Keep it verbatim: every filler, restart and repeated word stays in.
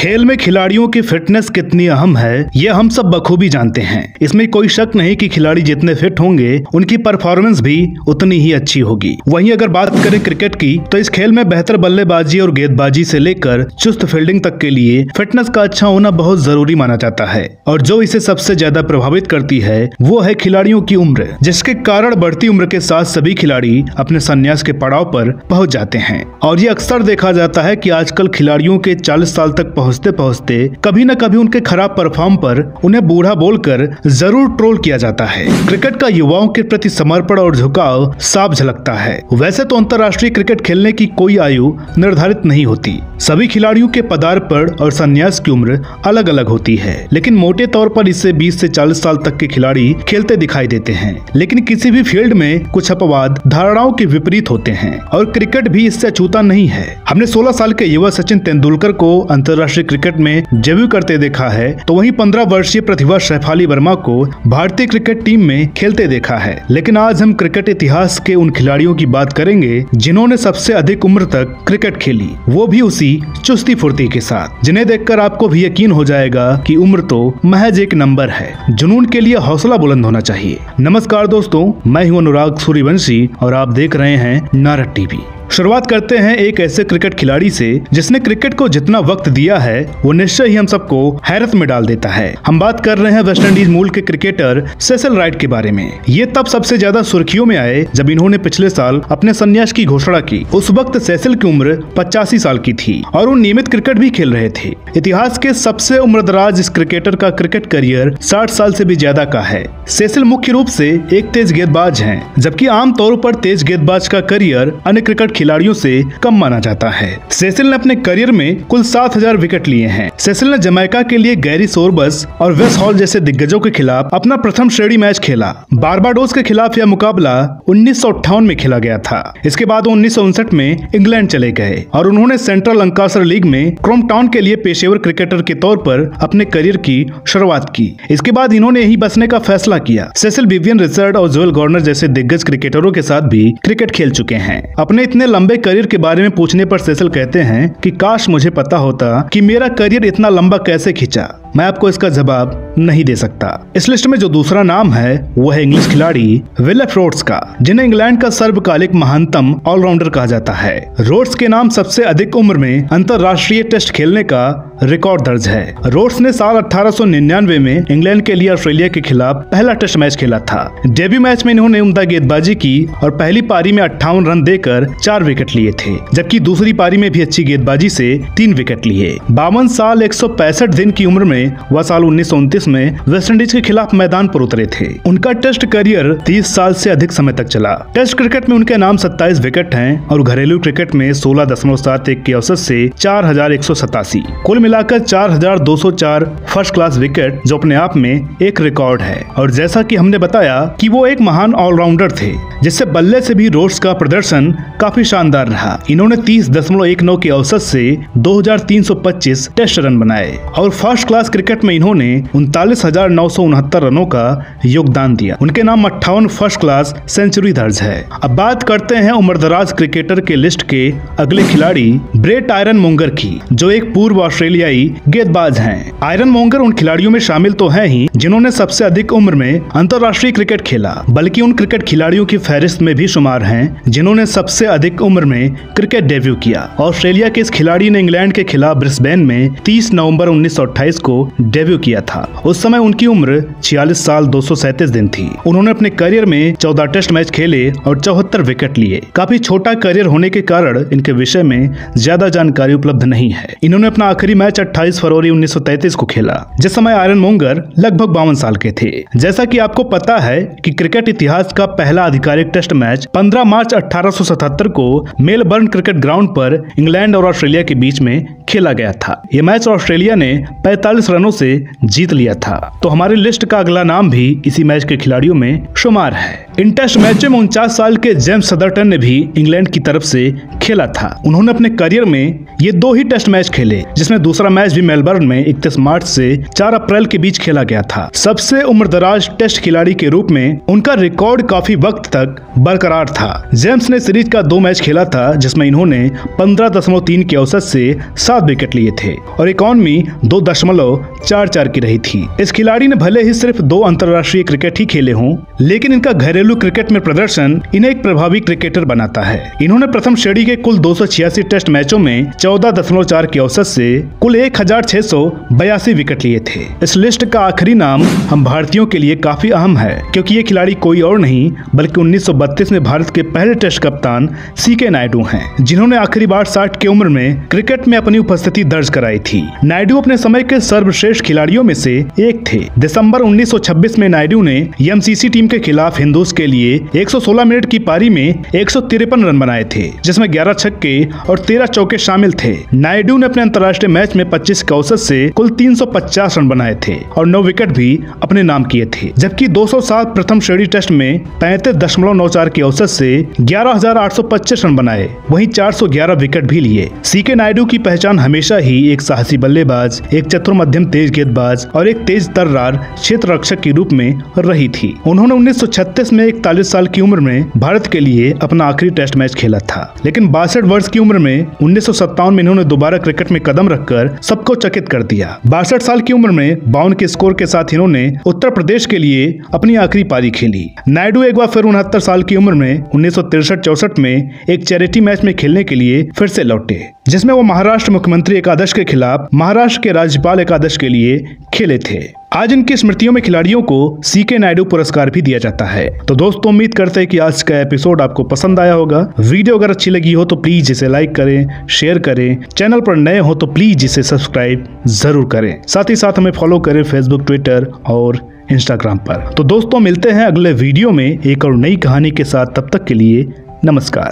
खेल में खिलाड़ियों की फिटनेस कितनी अहम है यह हम सब बखूबी जानते हैं। इसमें कोई शक नहीं कि खिलाड़ी जितने फिट होंगे उनकी परफॉर्मेंस भी उतनी ही अच्छी होगी। वहीं अगर बात करें क्रिकेट की तो इस खेल में बेहतर बल्लेबाजी और गेंदबाजी से लेकर चुस्त फील्डिंग तक के लिए फिटनेस का अच्छा होना बहुत जरूरी माना जाता है और जो इसे सबसे ज्यादा प्रभावित करती है वो है खिलाड़ियों की उम्र, जिसके कारण बढ़ती उम्र के साथ सभी खिलाड़ी अपने संन्यास के पड़ाव पर पहुंच जाते हैं। और ये अक्सर देखा जाता है कि आजकल खिलाड़ियों के चालीस साल तक पहुंचते पहुंचते कभी न कभी उनके खराब परफॉर्म पर उन्हें बूढ़ा बोलकर जरूर ट्रोल किया जाता है। क्रिकेट का युवाओं के प्रति समर्पण और झुकाव साफ झलकता है। वैसे तो अंतर्राष्ट्रीय क्रिकेट खेलने की कोई आयु निर्धारित नहीं होती, सभी खिलाड़ियों के पदार्पण और संन्यास की उम्र अलग अलग होती है, लेकिन मोटे तौर पर इससे बीस से चालीस साल तक के खिलाड़ी खेलते दिखाई देते हैं। लेकिन किसी भी फील्ड में कुछ अपवाद धारणाओं के विपरीत होते हैं और क्रिकेट भी इससे अछूता नहीं है। हमने सोलह साल के युवा सचिन तेंदुलकर को अंतर्राष्ट्रीय क्रिकेट में डेब्यू करते देखा है, तो वहीं पंद्रह वर्षीय प्रतिभा शेफाली वर्मा को भारतीय क्रिकेट टीम में खेलते देखा है। लेकिन आज हम क्रिकेट इतिहास के उन खिलाड़ियों की बात करेंगे जिन्होंने सबसे अधिक उम्र तक क्रिकेट खेली, वो भी उसी चुस्ती फुर्ती के साथ, जिन्हें देखकर आपको भी यकीन हो जाएगा कि उम्र तो महज एक नंबर है। जुनून के लिए हौसला बुलंद होना चाहिए। नमस्कार दोस्तों, मैं हूँ अनुराग सूर्यवंशी और आप देख रहे हैं नारद टीवी। शुरुआत करते हैं एक ऐसे क्रिकेट खिलाड़ी से जिसने क्रिकेट को जितना वक्त दिया है वो निश्चय ही हम सबको हैरत में डाल देता है। हम बात कर रहे हैं वेस्ट इंडीज मूल के क्रिकेटर सेसिल राइट के बारे में। ये तब सबसे ज्यादा सुर्खियों में आए जब इन्होंने पिछले साल अपने संन्यास की घोषणा की। उस वक्त सेसिल की उम्र पचासी साल की थी और वो नियमित क्रिकेट भी खेल रहे थे। इतिहास के सबसे उम्रदराज इस क्रिकेटर का क्रिकेट करियर साठ साल से भी ज्यादा का है। सेसिल मुख्य रूप से एक तेज गेंदबाज है, जबकि आमतौर पर तेज गेंदबाज का करियर अन्य क्रिकेट खिलाड़ियों से कम माना जाता है। सेसिल ने अपने करियर में कुल सात हजार विकेट लिए हैं। सेसिल ने जमैका के लिए गैरी सोबर्स और वेस हॉल जैसे दिग्गजों के खिलाफ अपना प्रथम श्रेणी मैच खेला। बारबाडोस के खिलाफ यह मुकाबला उन्नीस सौ अट्ठावन में खेला गया था। इसके बाद वो उन्नीस सौ उनसठ में इंग्लैंड चले गए और उन्होंने सेंट्रल लंकाशर लीग में क्रॉम्पटाउन के लिए पेशेवर क्रिकेटर के तौर पर अपने करियर की शुरुआत की। इसके बाद इन्होंने यही बसने का फैसला किया। सेसिल विवियन रिचर्ड और जोएल गॉर्नर जैसे दिग्गज क्रिकेटरों के साथ भी क्रिकेट खेल चुके हैं। अपने इतने लंबे करियर के बारे में पूछने पर सेसिल कहते हैं कि काश मुझे पता होता कि मेरा करियर इतना लंबा कैसे खींचा। मैं आपको इसका जवाब नहीं दे सकता। इस लिस्ट में जो दूसरा नाम है वो है इंग्लिश खिलाड़ी विल्फ्रेड रोड्स का, जिन्हें इंग्लैंड का सर्वकालिक महानतम ऑलराउंडर कहा जाता है। रोड्स के नाम सबसे अधिक उम्र में अंतर्राष्ट्रीय टेस्ट खेलने का रिकॉर्ड दर्ज है। रोड्स ने साल अठारह सौ निन्यानवे में इंग्लैंड के लिए ऑस्ट्रेलिया के खिलाफ पहला टेस्ट मैच खेला था। डेब्यू मैच में इन्होंने उम्दा गेंदबाजी की और पहली पारी में अट्ठावन रन देकर चार विकेट लिए थे, जबकि दूसरी पारी में भी अच्छी गेंदबाजी से तीन विकेट लिए। बावन साल एक सौ पैंसठ दिन की उम्र में वह साल उन्नीस सौ उनतीस में वेस्टइंडीज के खिलाफ मैदान पर उतरे थे। उनका टेस्ट करियर तीस साल से अधिक समय तक चला। टेस्ट क्रिकेट में उनके नाम सत्ताईस विकेट हैं और घरेलू क्रिकेट में सोलह दशमलव सात एक के औसत से चार हजार एक सौ सतासी कुल मिलाकर चार हजार दो सौ चार फर्स्ट क्लास विकेट, जो अपने आप में एक रिकॉर्ड है। और जैसा कि हमने बताया कि वो एक महान ऑलराउंडर थे, जिससे बल्ले से भी रोड्स का प्रदर्शन काफी शानदार रहा। इन्होंने तीस दशमलव उन्नीस के औसत से दो हजार तीन सौ पच्चीस टेस्ट रन बनाए और फर्स्ट क्लास क्रिकेट में इन्होंने उनतालीस हजार नौ सौ उनहत्तर रनों का योगदान दिया। उनके नाम अट्ठावन फर्स्ट क्लास सेंचुरी दर्ज है। अब बात करते हैं उम्रदराज क्रिकेटर के लिस्ट के अगले खिलाड़ी ब्रेट आयरन मोंगर की, जो एक पूर्व ऑस्ट्रेलियाई गेंदबाज हैं। आयरन मोंगर उन खिलाड़ियों में शामिल तो है ही जिन्होंने सबसे अधिक उम्र में अंतर्राष्ट्रीय क्रिकेट खेला, बल्कि उन क्रिकेट खिलाड़ियों की फहरिस्त में भी शुमार हैं जिन्होंने सबसे अधिक उम्र में क्रिकेट डेब्यू किया। ऑस्ट्रेलिया के इस खिलाड़ी ने इंग्लैंड के खिलाफ ब्रिस्बेन में तीस नवंबर उन्नीस सौ अट्ठाईस को डेब्यू किया था। उस समय उनकी उम्र छियालीस साल दो सौ सैंतीस दिन थी। उन्होंने अपने करियर में चौदह टेस्ट मैच खेले और चौहत्तर विकेट लिए। काफी छोटा करियर होने के कारण इनके विषय में ज्यादा जानकारी उपलब्ध नहीं है। इन्होंने अपना आखिरी मैच अट्ठाईस फरवरी उन्नीस सौ तैतीस को खेला, जिस समय आयरन मोंगर लगभग बावन साल के थे। जैसा कि आपको पता है कि क्रिकेट इतिहास का पहला आधिकारिक टेस्ट मैच पंद्रह मार्च अठारह सौ सतहत्तर को मेलबर्न क्रिकेट ग्राउंड पर इंग्लैंड और ऑस्ट्रेलिया के बीच में खेला गया था। यह मैच ऑस्ट्रेलिया ने पैंतालीस रनों से जीत लिया था। तो हमारे लिस्ट का अगला नाम भी इसी मैच के खिलाड़ियों में शुमार है। इन टेस्ट मैचों में उनचास साल के जेम्स सदरटन ने भी इंग्लैंड की तरफ से खेला था। उन्होंने अपने करियर में ये दो ही टेस्ट मैच खेले, जिसमें दूसरा मैच भी मेलबर्न में इकतीस मार्च से चार अप्रैल के बीच खेला गया था। सबसे उम्रदराज टेस्ट खिलाड़ी के रूप में उनका रिकॉर्ड काफी वक्त तक बरकरार था। जेम्स ने सीरीज का दो मैच खेला था, जिसमें इन्होंने पंद्रह दशमलव तीन के औसत से सात विकेट लिए थे और इकॉनमी दो दशमलव चार चार की रही थी। इस खिलाड़ी ने भले ही सिर्फ दो अंतर्राष्ट्रीय क्रिकेट ही खेले हों, लेकिन इनका घरेलू क्रिकेट में प्रदर्शन इन्हें एक प्रभावी क्रिकेटर बनाता है। इन्होंने प्रथम श्रेणी के कुल दो सौ छियासी टेस्ट मैचों में चौदह दशमलव चार के औसत से कुल एक हजार छह सौ बयासी विकेट लिए थे। इस लिस्ट का आखिरी नाम हम भारतीयों के लिए काफी अहम है, क्योंकि ये खिलाड़ी कोई और नहीं बल्कि उन्नीस सौ बत्तीस में भारत के पहले टेस्ट कप्तान सी के नायडू हैं, जिन्होंने आखिरी बार साठ की उम्र में क्रिकेट में अपनी उपस्थिति दर्ज कराई थी। नायडू अपने समय के सर्वश्रेष्ठ खिलाड़ियों में से एक थे। दिसंबर उन्नीस सौ छब्बीस में नायडू ने एमसीसी टीम के खिलाफ हिंदूस के लिए एक सौ सोलह मिनट की पारी में एक सौ तिरपन रन बनाए थे, जिसमें ग्यारह छक्के और तेरह चौके शामिल थे। नायडू ने अपने अंतर्राष्ट्रीय मैच में पच्चीस के औसत से कुल तीन सौ पचास रन बनाए थे और नौ विकेट भी अपने नाम किए थे, जबकि दो सौ सात प्रथम श्रेणी टेस्ट में पैंतीस दशमलव नौ चार के औसत से ग्यारह हजार आठ सौ पच्चीस रन बनाए, वहीं चार सौ ग्यारह विकेट भी लिए। सी के नायडू की पहचान हमेशा ही एक साहसी बल्लेबाज, एक चतुर मध्यम तेज गेंदबाज और एक तेज तर्रार क्षेत्र रक्षक के रूप में रही थी। उन्होंने उन्नीस सौ छत्तीस में इकतालीस साल की उम्र में भारत के लिए अपना आखिरी टेस्ट मैच खेला था, लेकिन बासठ वर्ष की उम्र में उन्नीस सौ सत्तावन में इन्होंने दोबारा क्रिकेट में कदम रखकर सबको चकित कर दिया। बासठ साल की उम्र में बावन के स्कोर के साथ इन्होंने उत्तर प्रदेश के लिए अपनी आखिरी पारी खेली। नायडू एक बार फिर उनहत्तर साल की उम्र में उन्नीस सौ तिरसठ चौसठ में एक चैरिटी मैच में खेलने के लिए फिर से लौटे, जिसमें वो महाराष्ट्र मुख्यमंत्री एकादश के खिलाफ महाराष्ट्र के राज्यपाल एकादश के लिए खेले थे। आज इनकी स्मृतियों में खिलाड़ियों को सी के नायडू पुरस्कार भी दिया जाता है। तो दोस्तों, उम्मीद करते हैं कि आज का एपिसोड आपको पसंद आया होगा। वीडियो अगर अच्छी लगी हो तो प्लीज इसे लाइक करें, शेयर करें। चैनल पर नए हो तो प्लीज इसे सब्सक्राइब जरूर करें। साथ ही साथ हमें फॉलो करें फेसबुक, ट्विटर और इंस्टाग्राम पर। तो दोस्तों, मिलते हैं अगले वीडियो में एक और नई कहानी के साथ। तब तक के लिए नमस्कार।